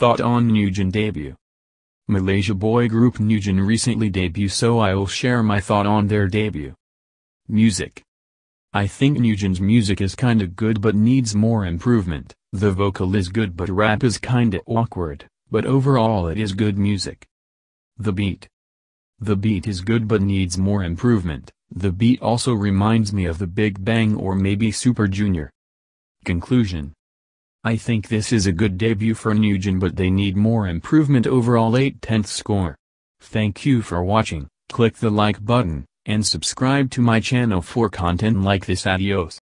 thought on Nugen debut. Malaysia boy group Nugen recently debuted, so I'll share my thought on their debut. Music. I think Nugen's music is kinda good but needs more improvement. The vocal is good but rap is kinda awkward, but overall it is good music. The beat. The beat is good but needs more improvement. The beat also reminds me of the Big Bang or maybe Super Junior. Conclusion. I think this is a good debut for Nugen, but they need more improvement. Overall 8/10 score. Thank you for watching, click the like button, and subscribe to my channel for content like this. Adios.